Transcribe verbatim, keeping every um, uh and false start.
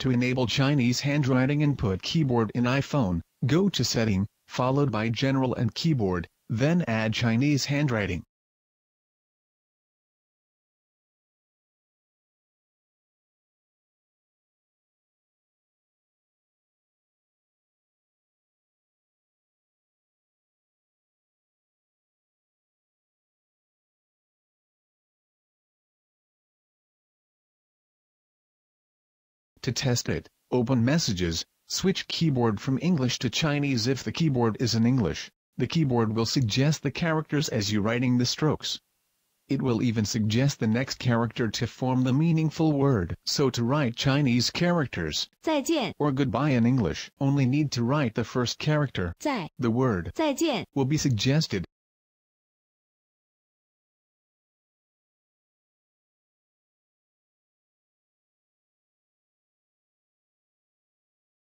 To enable Chinese handwriting input keyboard in iPhone, go to Setting, followed by General and Keyboard, then add Chinese handwriting. To test it, open Messages, switch keyboard from English to Chinese. If the keyboard is in English, the keyboard will suggest the characters as you writing the strokes. It will even suggest the next character to form the meaningful word. So to write Chinese characters 再见 or goodbye in English, only need to write the first character. 再. The word 再见 will be suggested,